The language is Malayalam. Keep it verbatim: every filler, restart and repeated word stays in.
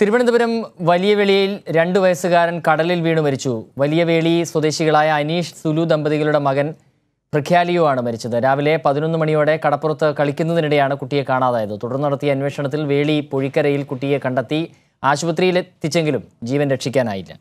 തിരുവനന്തപുരം വലിയവേളിയിൽ രണ്ട് വയസ്സുകാരൻ കടലിൽ വീണു മരിച്ചു. വലിയവേളി സ്വദേശികളായ അനീഷ് സുലു ദമ്പതികളുടെ മകൻ പ്രഖ്യാലിയുമാണ് മരിച്ചത്. രാവിലെ പതിനൊന്ന് മണിയോടെ കടപ്പുറത്ത് കളിക്കുന്നതിനിടെയാണ് കുട്ടിയെ കാണാതായത്. തുടർന്ന് നടത്തിയ അന്വേഷണത്തിൽ വേളി പൊഴിക്കരയിൽ കുട്ടിയെ കണ്ടെത്തി ആശുപത്രിയിലെത്തിച്ചെങ്കിലും ജീവൻ രക്ഷിക്കാനായില്ല.